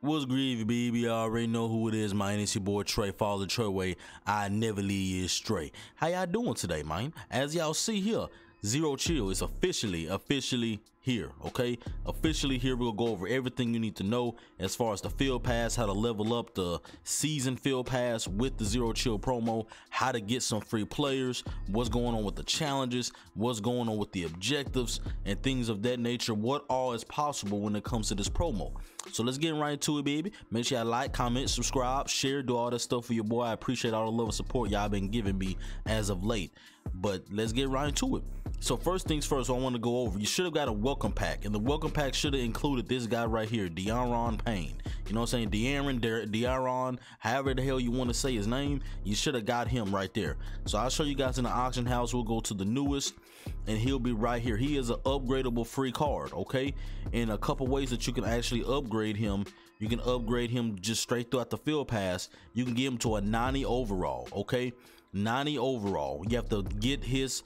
What's greedy, baby? Y'all already know who it is, man. It's your boy Trey, follow the TrayWay. I never leave you straight. How y'all doing today, man? As y'all see here, Zero Chill is officially here, okay? Officially here. We'll go over everything you need to know as far as the field pass, how to level up the season field pass with the Zero Chill promo, how to get some free players, what's going on with the challenges, what's going on with the objectives and things of that nature, what all is possible when it comes to this promo. So let's get right into it, baby. Make sure you like, comment, subscribe, share, do all that stuff for your boy. I appreciate all the love and support y'all been giving me as of late, but let's get right into it. So first things first, I want to go over, you should have got a welcome pack, and the welcome pack should have included this guy right here, Daron Payne. You know what I'm saying? Daron, however the hell you want to say his name, you should have got him right there. So I'll show you guys in the auction house. We'll go to the newest and he'll be right here. He is an upgradable free card, okay? And a couple ways that you can actually upgrade him. You can upgrade him just straight throughout the field pass. You can get him to a 90 overall, okay? 90 overall. You have to get his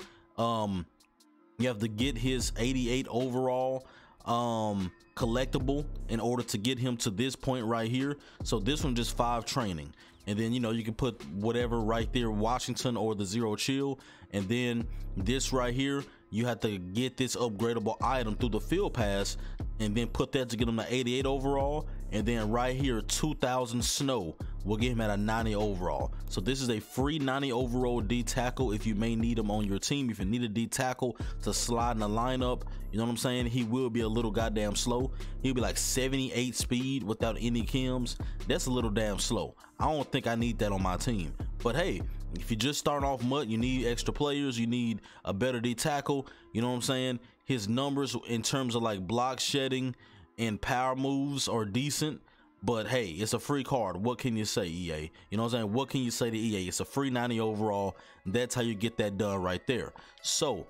you have to get his 88 overall collectible in order to get him to this point right here. So this one just 5 training, and then you know you can put whatever right there, Washington or the Zero Chill, and then this right here, you have to get this upgradable item through the field pass and then put that to get him to 88 overall, and then right here 2000 snow will get him at a 90 overall. So this is a free 90 overall D tackle if you may need him on your team. If you need a D tackle to slide in the lineup, you know what I'm saying? He will be a little goddamn slow. He'll be like 78 speed without any chems. That's a little damn slow. I don't think I need that on my team. But hey, if you just start off mud, you need extra players, you need a better D tackle, you know what I'm saying? His numbers in terms of like block shedding and power moves are decent. But hey, it's a free card. What can you say, EA? You know what I'm saying? What can you say to EA? It's a free 90 overall. That's how you get that done right there. So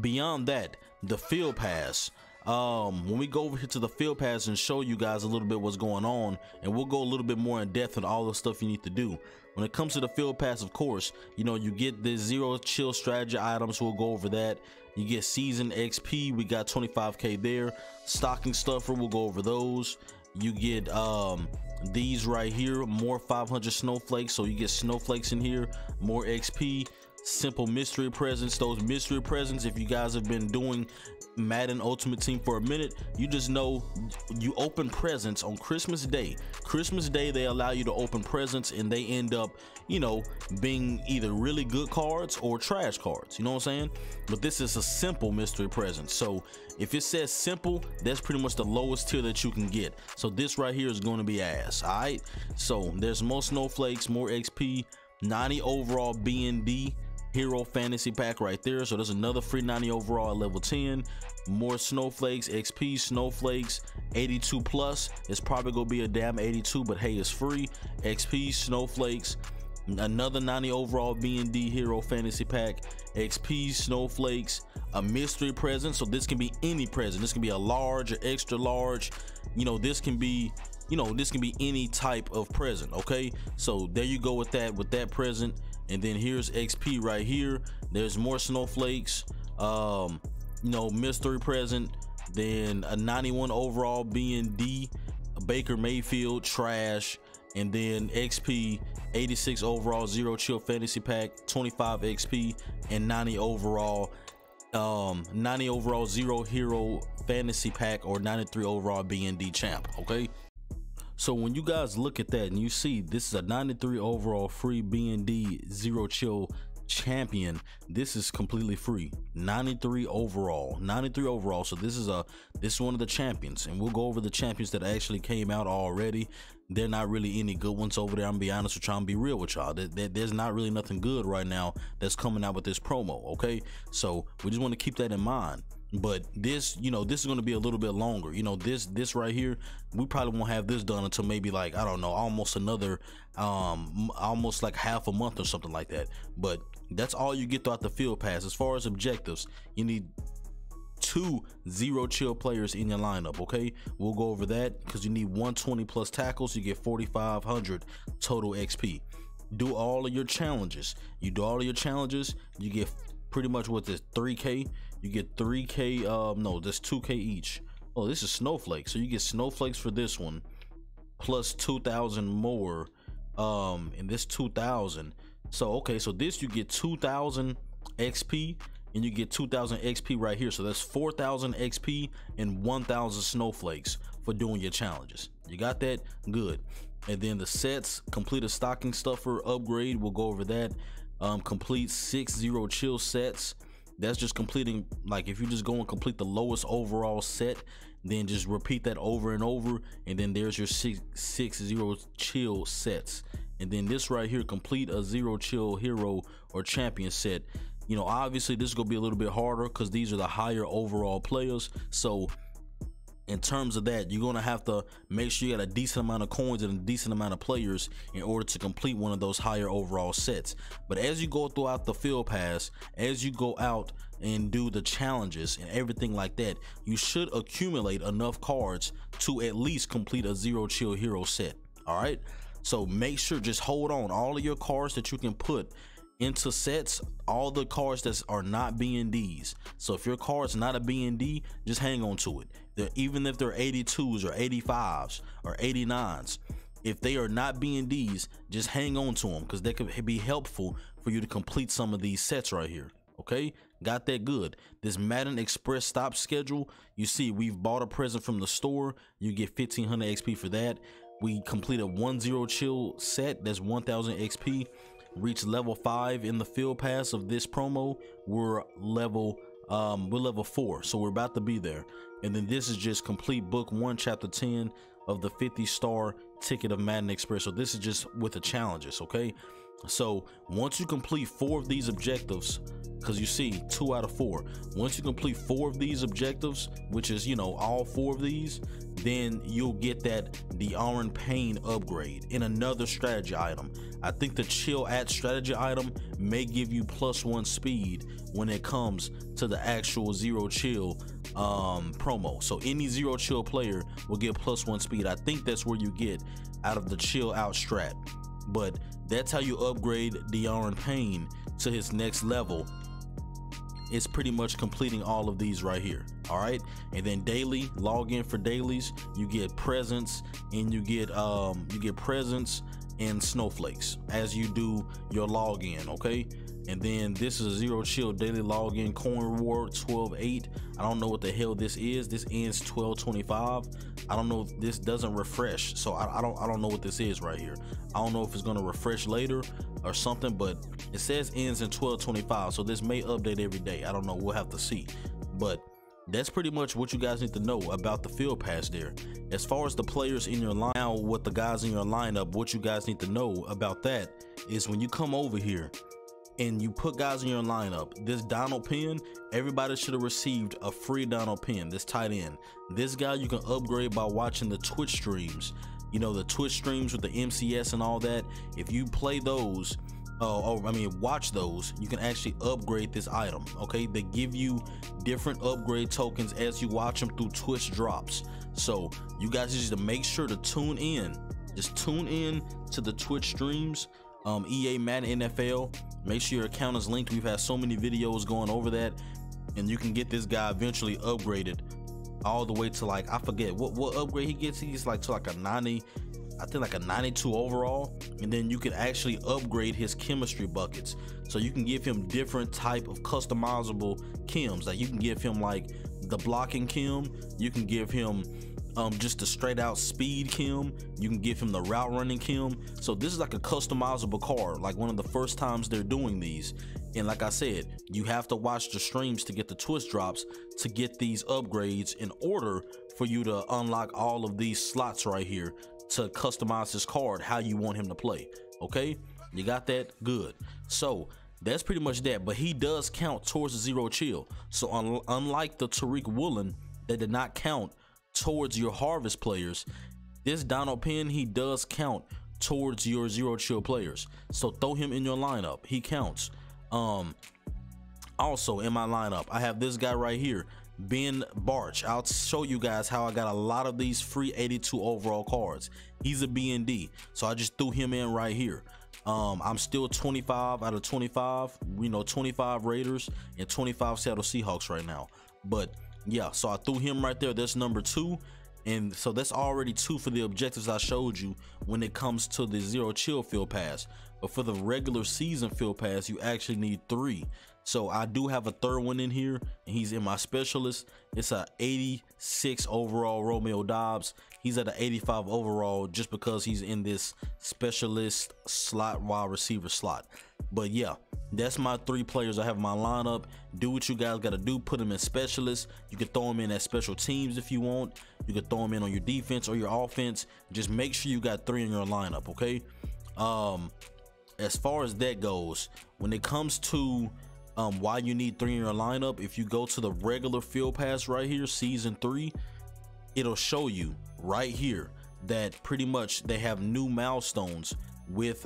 beyond that, the field pass. When we go over here to the field pass and show you guys a little bit what's going on, and we'll go a little bit more in depth on all the stuff you need to do. When it comes to the field pass, of course, you know, you get the Zero Chill strategy items. We'll go over that. You get season XP. We got 25K there. Stocking stuffer. We'll go over those. You get these right here, more 500 snowflakes, so you get snowflakes in here, more XP, simple mystery presents. Those mystery presents, if you guys have been doing Madden Ultimate Team for a minute, you just know you open presents on Christmas Day. They allow you to open presents, and they end up, you know, being either really good cards or trash cards, you know what I'm saying? But this is a simple mystery present, so if it says simple, that's pretty much the lowest tier that you can get. So this right here is going to be ass. All right, so there's more snowflakes, more XP, 90 overall BND Hero Fantasy Pack right there. So there's another free 90 overall at level 10. More snowflakes, XP, snowflakes, 82 plus. It's probably gonna be a damn 82, but hey, it's free. XP, snowflakes, another 90 overall BND Hero Fantasy Pack, XP, snowflakes, a mystery present. So this can be any present. This can be a large or extra large. You know, this can be, you know, this can be any type of present, okay? So there you go with that present. And then here's XP right here. There's more snowflakes, you know, mystery present, then a 91 overall BND Baker Mayfield trash, and then XP, 86 overall Zero Chill Fantasy Pack, 25 XP, and 90 overall 90 overall Zero Hero Fantasy Pack, or 93 overall BND champ, okay? So when you guys look at that and you see this is a 93 overall free BND Zero Chill champion, this is completely free. 93 overall. So this is one of the champions, and we'll go over the champions that actually came out already. They're not really any good ones over there. I'm gonna be honest with y'all, I'm gonna be real with y'all. There's not really nothing good right now that's coming out with this promo, okay? So we just want to keep that in mind. But this, you know, this is going to be a little bit longer. You know, this right here, we probably won't have this done until maybe like, I don't know, almost another almost like half a month or something like that. But that's all you get throughout the field pass. As far as objectives, you need 2 Zero Chill players in your lineup, okay? We'll go over that, because you need 120 plus tackles. You get 4500 total XP. Do all of your challenges. You do all of your challenges, you get pretty much what this 3K. You get 3K, no, that's 2K each. Oh, this is snowflakes. So you get snowflakes for this one. plus 2,000 more in this 2,000. So okay, so this you get 2,000 XP and you get 2,000 XP right here. So that's 4,000 XP and 1,000 snowflakes for doing your challenges. You got that? Good. And then the sets, complete a stocking stuffer upgrade. We'll go over that. Complete 6 Zero Chill sets. That's just completing, like if you just go and complete the lowest overall set, then just repeat that over and over, and then there's your 6 Zero Chill sets. And then this right here, complete a Zero Chill hero or champion set. You know, obviously this is gonna be a little bit harder because these are the higher overall players. So in terms of that, you're gonna have to make sure you got a decent amount of coins and a decent amount of players in order to complete one of those higher overall sets. But as you go throughout the field pass, as you go out and do the challenges and everything like that, you should accumulate enough cards to at least complete a Zero Chill hero set. All right, so make sure, just hold on all of your cards that you can put into sets, all the cards that are not B&Ds. So if your card's not a B&D, just hang on to it. Even if they're 82s or 85s or 89s, if they are not B&Ds, just hang on to them because they could be helpful for you to complete some of these sets right here. Okay, got that? Good. This Madden Express stop schedule, you see we've bought a present from the store. You get 1500 XP for that. We completed 1 Zero Chill set, that's 1000 XP. Reach level 5 in the field pass of this promo. We're level 4, so we're about to be there. And then this is just complete book 1 chapter 10 of the 50-star ticket of Madden Express. So this is just with the challenges. Okay, so once you complete 4 of these objectives, because you see 2 out of 4, once you complete 4 of these objectives, which is, you know, all 4 of these, then you'll get that Daron Payne upgrade in another strategy item. I think the Chill at strategy item may give you +1 speed when it comes to the actual Zero Chill promo. So any Zero Chill player will get +1 speed. I think that's where you get out of the Chill out strat. But that's how you upgrade Daron Payne to his next level. It's pretty much completing all of these right here. All right, and then daily, log in for dailies. You get presents and you get presents and snowflakes as you do your login. Okay, and then this is a Zero Chill daily login coin reward 12.8. I don't know what the hell this is. This ends 12.25. I don't know if this doesn't refresh, so I don't know what this is right here. I don't know if it's gonna refresh later or something, but it says ends in 12.25, so this may update every day. I don't know, we'll have to see. But that's pretty much what you guys need to know about the field pass there. As far as the players in your line, now with the guys in your lineup, what you guys need to know about that is when you come over here and you put guys in your lineup, this Donald Penn, everybody should have received a free Donald Penn, this tight end. This guy you can upgrade by watching the Twitch streams, you know, the Twitch streams with the MCS and all that. If you play those, watch those, you can actually upgrade this item. Okay, they give you different upgrade tokens as you watch them through Twitch drops. So you guys just need to make sure to tune in, just tune in to the Twitch streams, EA Madden NFL. Make sure your account is linked. We've had so many videos going over that, and you can get this guy eventually upgraded all the way to, like, I forget what upgrade he gets. He's like to like a 90, I think like a 92 overall, and then you can actually upgrade his chemistry buckets. So you can give him different type of customizable chems. Like you can give him like the blocking chem, you can give him just the straight out speed chem, you can give him the route running chem. So this is like a customizable card, like one of the first times they're doing these. And like I said, you have to watch the streams to get the Twitch drops to get these upgrades in order for you to unlock all of these slots right here to customize this card how you want him to play. Okay, you got that? Good. So that's pretty much that, but he does count towards the Zero Chill. So unlike the Tariq Woolen that did not count towards your harvest players, this Donald Penn, he does count towards your Zero Chill players. So throw him in your lineup, he counts. Also in my lineup, I have this guy right here, Ben Barch. I'll show you guys how I got a lot of these free 82 overall cards. He's a BND, so I just threw him in right here. I'm still 25 out of 25, you know, 25 Raiders and 25 Seattle Seahawks right now. But yeah, so I threw him right there. That's number 2. And so that's already two for the objectives I showed you when it comes to the zero chill field pass. But for the regular season field pass, you actually need 3. So I do have a third one in here, and he's in my specialist. It's a 86 overall Romeo Dobbs. He's at an 85 overall just because he's in this specialist slot wide receiver slot. But yeah, that's my 3 players I have in my lineup. Do what you guys gotta do. Put them in specialists. You can throw them in at special teams if you want. You can throw them in on your defense or your offense. Just make sure you got 3 in your lineup, okay? As far as that goes, when it comes to why you need 3 in your lineup, if you go to the regular field pass right here, season 3, it'll show you right here that pretty much they have new milestones with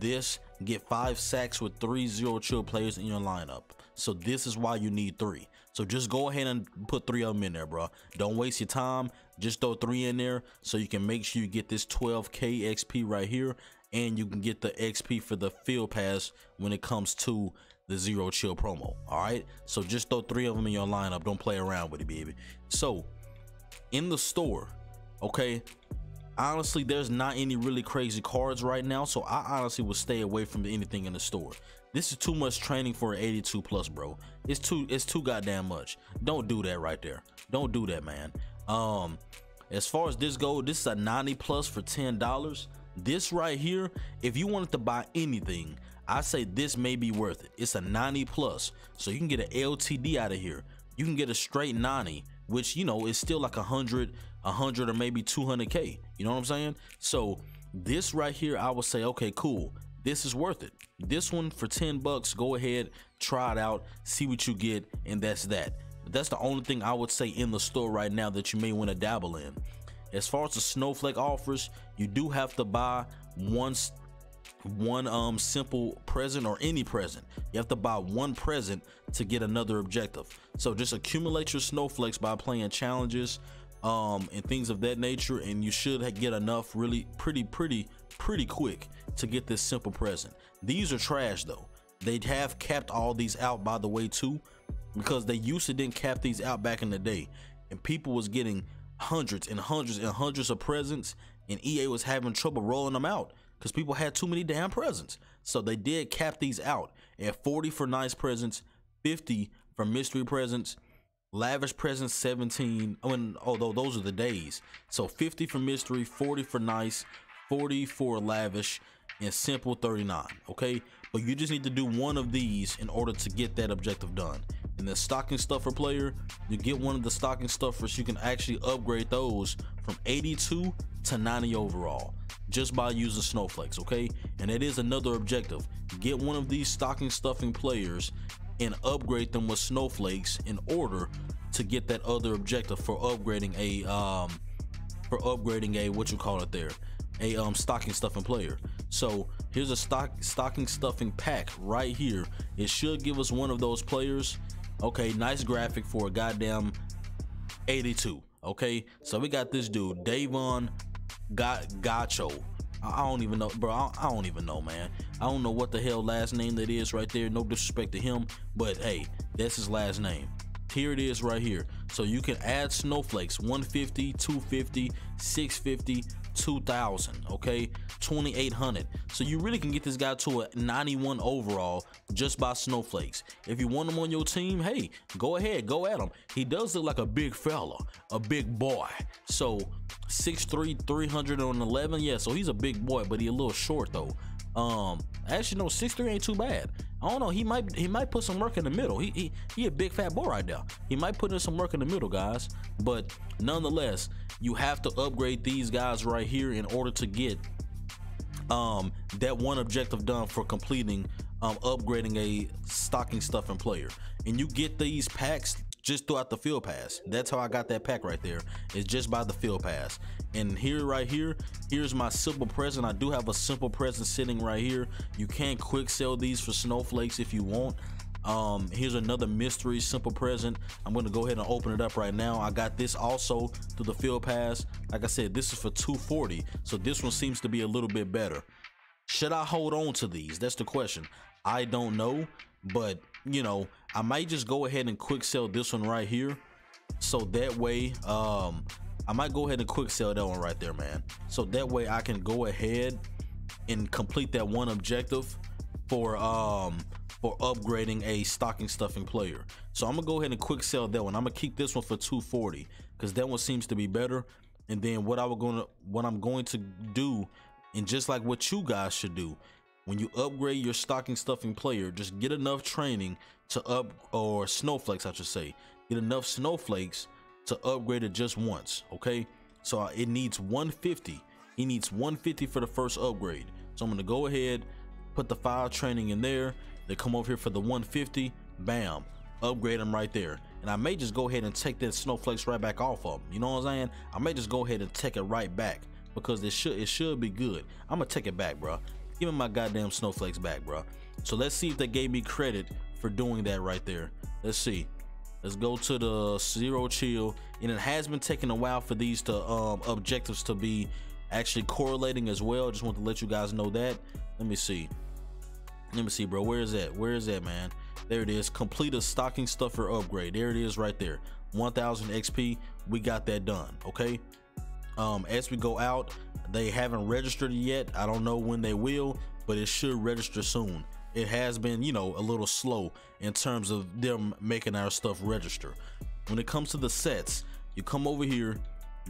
this. Get 5 sacks with 3 zero chill players in your lineup. So this is why you need 3. So just go ahead and put 3 of them in there, bro. Don't waste your time. Just throw 3 in there so you can make sure you get this 12K XP right here, and you can get the XP for the field pass when it comes to the zero chill promo. All right, so just throw 3 of them in your lineup. Don't play around with it, baby. So in the store, okay, honestly, there's not any really crazy cards right now, so I honestly would stay away from anything in the store. This is too much training for an 82 plus, bro. It's too goddamn much. Don't do that right there. Don't do that, man. As far as this goes, this is a 90 plus for $10. This right here, if you wanted to buy anything, I say this may be worth it. It's a 90 plus, so you can get an LTD out of here. You can get a straight 90, which, you know, is still like 100 or maybe 200K. You know what I'm saying? So this right here, I would say, okay, cool, this is worth it. This one for $10, go ahead, try it out, see what you get, and that's that. But that's the only thing I would say in the store right now that you may want to dabble in. As far as the snowflake offers, you do have to buy one simple present or any present. You have to buy one present to get another objective. So just accumulate your snowflakes by playing challenges and things of that nature, and you should get enough really pretty quick to get this simple present. These are trash though. They have capped all these out, by the way, too, because they used to didn't cap these out back in the day, and people was getting hundreds and hundreds and hundreds of presents, and EA was having trouble rolling them out because people had too many damn presents. So they did cap these out at 40 for nice presents, 50 for mystery presents, lavish presents 17. I mean, although those are the days. So 50 for mystery, 40 for nice, 40 for lavish, and simple 39. Okay, but you just need to do one of these in order to get that objective done. And the stocking stuffer player, you get one of the stocking stuffers, you can actually upgrade those from 82 to 90 overall just by using snowflakes, okay? And it is another objective. Get one of these stocking stuffing players and upgrade them with snowflakes in order to get that other objective for upgrading a what you call it there, a stocking stuffing player. So here's a stocking stuffing pack right here. It should give us one of those players. Okay, nice graphic for a goddamn 82. Okay, so we got this dude, Davon Gacho. I don't even know, bro. I don't even know, man. I don't know what the hell last name that is right there. No disrespect to him, but hey, that's his last name. Here it is right here. So you can add snowflakes, 150, 250, 650, 2000, okay, 2800. So you really can get this guy to a 91 overall just by snowflakes. If you want him on your team, hey, go ahead, go at him. He does look like a big fella, a big boy. So 6'3", 311. Yeah, so he's a big boy, but he's a little short though. Actually no, 6'3" ain't too bad. I don't know, he might put some work in the middle. He a big fat boy right there. He might put in some work in the middle, guys. But nonetheless, you have to upgrade these guys right here in order to get that one objective done for completing upgrading a stocking stuffing player. And you get these packs just throughout the field pass. That's how I got that pack right there. It's just by the field pass. And here right here, here's my simple present. I do have a simple present sitting right here. You can quick sell these for snowflakes if you want. Here's another mystery simple present. I'm gonna go ahead and open it up right now. I got this also through the field pass. Like I said, this is for 240, so this one seems to be a little bit better. Should I hold on to these? That's the question. I don't know, but you know, I might just go ahead and quick sell this one right here, so that way I might go ahead and quick sell that one right there, man. So that way I can go ahead and complete that one objective for upgrading a stocking stuffing player. So I'm gonna go ahead and quick sell that one. I'm gonna keep this one for 240 because that one seems to be better. And then what I'm going to do, and just like what you guys should do when you upgrade your stocking stuffing player, just get enough training to up, or snowflakes I should say, get enough snowflakes to upgrade it just once. Okay, so it needs 150. He needs 150 for the first upgrade. So I'm gonna go ahead, put the 5 training in there. They come over here for the 150, bam, upgrade them right there. And I may just go ahead and take that snowflakes right back off of them. You know what I'm saying? I may just go ahead and take it right back because it should be good. I'm gonna take it back, bro. Give me my goddamn snowflakes back, bro. So let's see if they gave me credit for doing that right there. Let's see. Let's go to the Zero Chill, and it has been taking a while for these to objectives to be actually correlating as well. Just want to let you guys know that. Let me see, bro. Where is that? Where is that, man? There it is. Complete a stocking stuffer upgrade. There it is right there. 1000 XP. We got that done. Okay. As we go out, they haven't registered yet. I don't know when they will, but it should register soon. It has been, you know, a little slow in terms of them making our stuff register. When it comes to the sets, you come over here,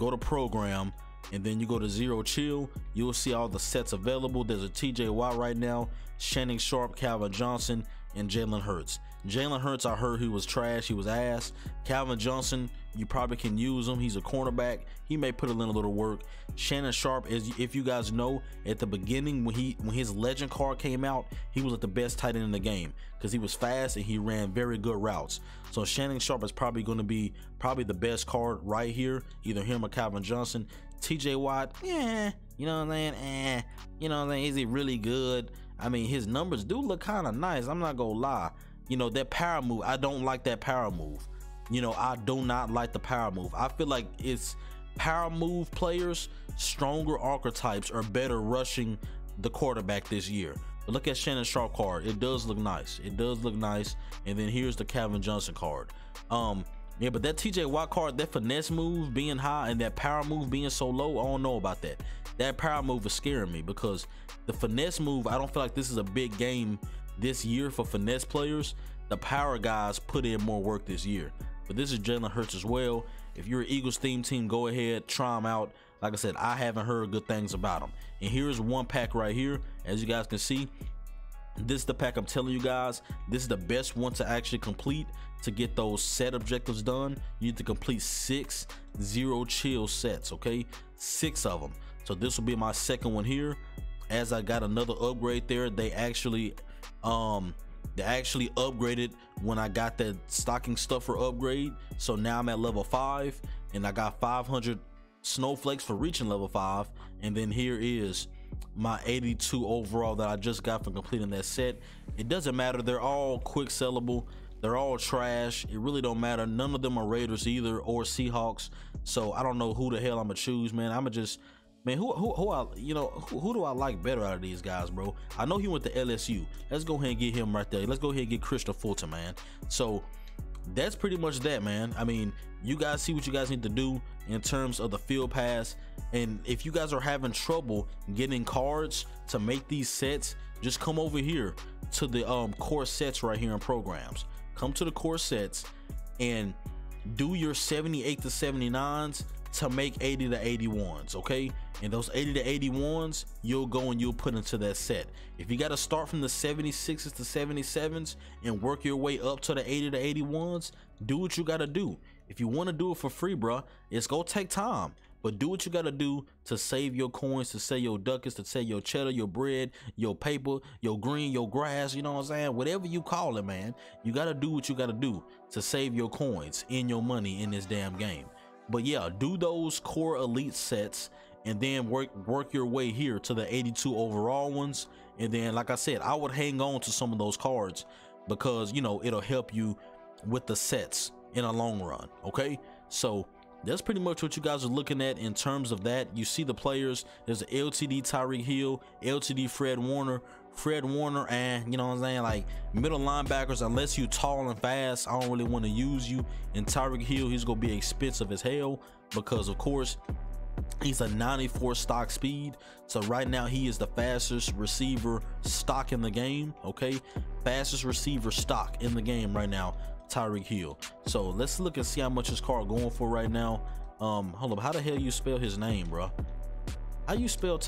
go to program, and then you go to Zero Chill. You'll see all the sets available. There's a TJ Watt right now, Shannon Sharp, Calvin Johnson, and Jalen Hurts. Jalen Hurts, I heard he was trash, he was ass. Calvin Johnson, you probably can use him. He's a cornerback. He may put in a little work. Shannon Sharp, is, if you guys know, at the beginning when his legend card came out, he was like the best tight end in the game because he was fast and he ran very good routes. So Shannon Sharp is probably going to be probably the best card right here, either him or Calvin Johnson. TJ Watt, yeah, you know what I'm saying? Eh, you know what I'm saying? Is he really good? I mean, his numbers do look kind of nice. I'm not gonna lie. You know, that power move, I don't like that power move. You know, I do not like the power move. I feel like it's power move players, stronger archetypes are better rushing the quarterback this year. But look at Shannon Sharp card. It does look nice. It does look nice. And then here's the Calvin Johnson card. Yeah, but that TJ Watt card, that finesse move being high and that power move being so low, I don't know about that. That power move is scaring me because the finesse move, I don't feel like this is a big game this year for finesse players. The power guys put in more work this year. But this is Jalen Hurts as well. If you're an Eagles themed team, go ahead, try him out. Like I said, I haven't heard good things about him. And here's one pack right here. As you guys can see, this is the pack I'm telling you guys. This is the best one to actually complete to get those set objectives done. You need to complete 6 Zero Chill sets, okay? 6 of them. So this will be my second one here. As I got another upgrade there, they actually upgraded when I got that stocking stuffer upgrade. So now I'm at level 5 and I got 500 snowflakes for reaching level 5. And then here is my 82 overall that I just got from completing that set. It doesn't matter. They're all quick sellable. They're all trash. It really don't matter. None of them are Raiders either or Seahawks. So I don't know who the hell I'm gonna choose, man. I'm gonna just, man, who do I like better out of these guys, bro? I know he went to LSU. Let's go ahead and get him right there. Let's go ahead and get Crystal Fulton, man. So that's pretty much that, man. I mean, you guys see what you guys need to do in terms of the field pass. And if you guys are having trouble getting cards to make these sets, just come over here to the core sets right here in programs. Come to the core sets and do your 78 to 79s to make 80 to 81s, okay? And those 80 to 81s, you'll go and you'll put into that set. If you got to start from the 76s to 77s and work your way up to the 80 to 81s, do what you got to do. If you want to do it for free, bruh, it's gonna take time, but do what you got to do to save your coins, to save your ducats, to save your cheddar, your bread, your paper, your green, your grass, you know what I'm saying? Whatever you call it, man, you got to do what you got to do to save your coins and your money in this damn game. But yeah, do those core elite sets and then work your way here to the 82 overall ones. And then, like I said, I would hang on to some of those cards because, you know, it'll help you with the sets in a long run, okay? So that's pretty much what you guys are looking at in terms of that. You see the players. There's the LTD Tyreek Hill, LTD Fred Warner, Fred Warner, and you know what I'm saying, like middle linebackers, unless you tall and fast, I don't really want to use you. And Tyreek Hill, he's gonna be expensive as hell because of course he's a 94 stock speed. So right now he is the fastest receiver stock in the game. Okay, fastest receiver stock in the game right now, Tyreek Hill. So let's look and see how much his car going for right now. Hold up, how the hell you spell his name, bro? How you spell?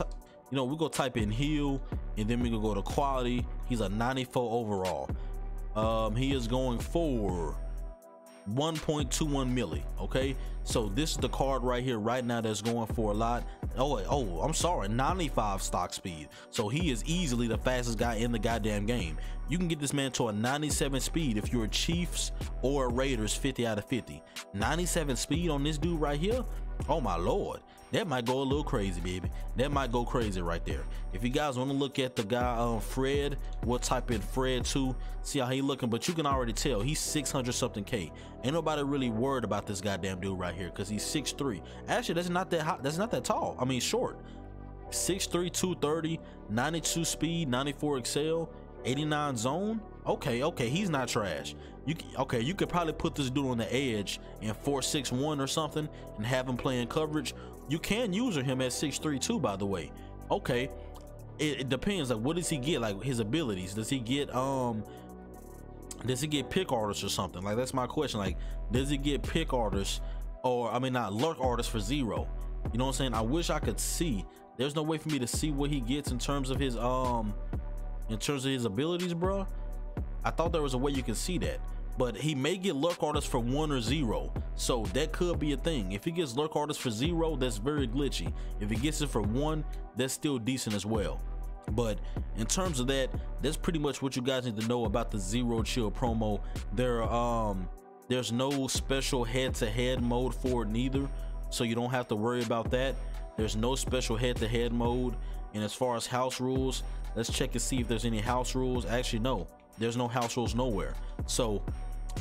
You know, we go type in Hill, and then we can go to quality. He's a 94 overall. He is going for 1.21 milli. Okay, so this is the card right here right now that's going for a lot. Oh, I'm sorry, 95 stock speed. So he is easily the fastest guy in the goddamn game. You can get this man to a 97 speed if you're a Chiefs or a Raiders 50 out of 50. 97 speed on this dude right here. Oh my lord, that might go a little crazy, baby. That might go crazy right there. If you guys want to look at the guy, Fred, we'll type in Fred too, see how he looking. But you can already tell he's 600 something K. Ain't nobody really worried about this goddamn dude right here because he's 6'3". Actually, that's not that high, that's not that tall. I mean, short. 6'3", 230, 92 speed, 94 excel, 89 zone. Okay, he's not trash. You could probably put this dude on the edge in 4-6-1 or something and have him playing coverage. You can use him at 6'3" by the way. Okay, it depends, like what does he get, like his abilities. Does he get pick artists or something? Like that's my question, like does he get pick artists, or I mean not lurk artists for zero? You know what I'm saying? I wish I could see. There's no way for me to see what he gets in terms of his abilities, bro. I thought there was a way you can see that, but he may get lurk artists for 1 or 0, so that could be a thing. If he gets lurk artists for 0, that's very glitchy. If he gets it for 1, that's still decent as well. But in terms of that, that's pretty much what you guys need to know about the Zero Chill promo. There's no special head-to-head mode for it neither, so you don't have to worry about that. There's no special head-to-head mode. And as far as house rules, let's check and see if there's any house rules. Actually, no, there's no house rules nowhere. So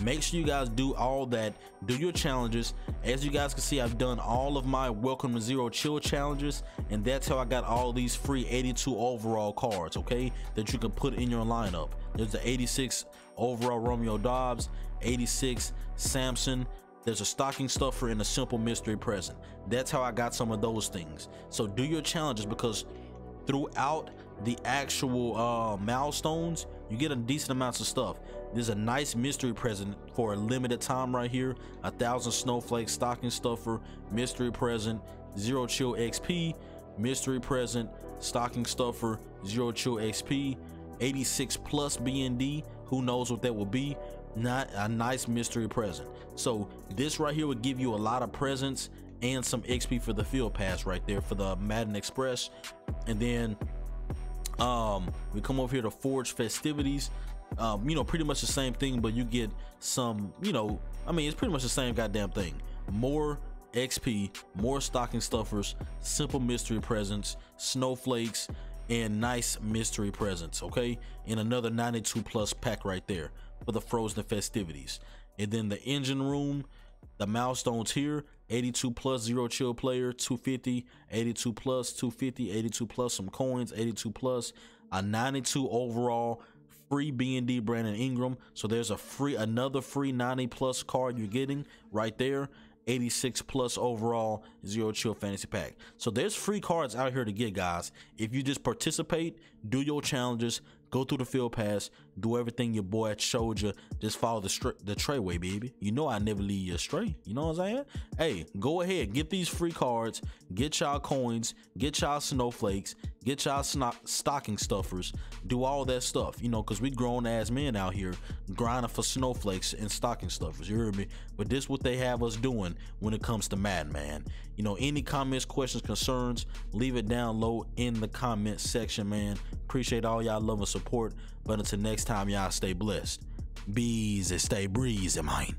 make sure you guys do all that, do your challenges. As you guys can see, I've done all of my Welcome to Zero Chill challenges, and that's how I got all these free 82 overall cards, okay, that you can put in your lineup. There's the 86 overall Romeo Dobbs, 86 Samson. There's a stocking stuffer and a simple mystery present. That's how I got some of those things. So do your challenges, because throughout the actual milestones, you get a decent amount of stuff. There's a nice mystery present for a limited time right here, 1,000 snowflakes, stocking stuffer, mystery present, Zero Chill XP, mystery present, stocking stuffer, Zero Chill XP, 86 plus BND, who knows what that will be, not a nice mystery present. So this right here would give you a lot of presents and some XP for the field pass right there for the Madden Express. And then we come over here to Forge Festivities. You know, pretty much the same thing, but you get some, you know, I mean, it's pretty much the same goddamn thing. More XP, more stocking stuffers, simple mystery presents, snowflakes, and nice mystery presents, okay? And another 92 plus pack right there for the Frozen Festivities. And then the Engine Room, the milestones here, 82 plus Zero Chill player, 250, 82 plus 250, 82 plus some coins, 82 plus a 92 overall free BND Brandon Ingram. So there's a free, another free 90 plus card you're getting right there, 86 plus overall Zero Chill fantasy pack. So there's free cards out here to get, guys, if you just participate, do your challenges, go through the field pass, do everything your boy showed you. Just follow the TrayWay, baby. You know I never leave you astray. You know what I'm saying? Hey, go ahead, get these free cards, get y'all coins, get y'all snowflakes, get y'all stocking stuffers, do all that stuff, you know, because we grown ass men out here grinding for snowflakes and stocking stuffers, you hear me? But this what they have us doing when it comes to Madden, man. You know, any comments, questions, concerns, leave it down low in the comment section, man. Appreciate all y'all love and support. But until next time, y'all stay blessed. Bees and stay breezy, mine.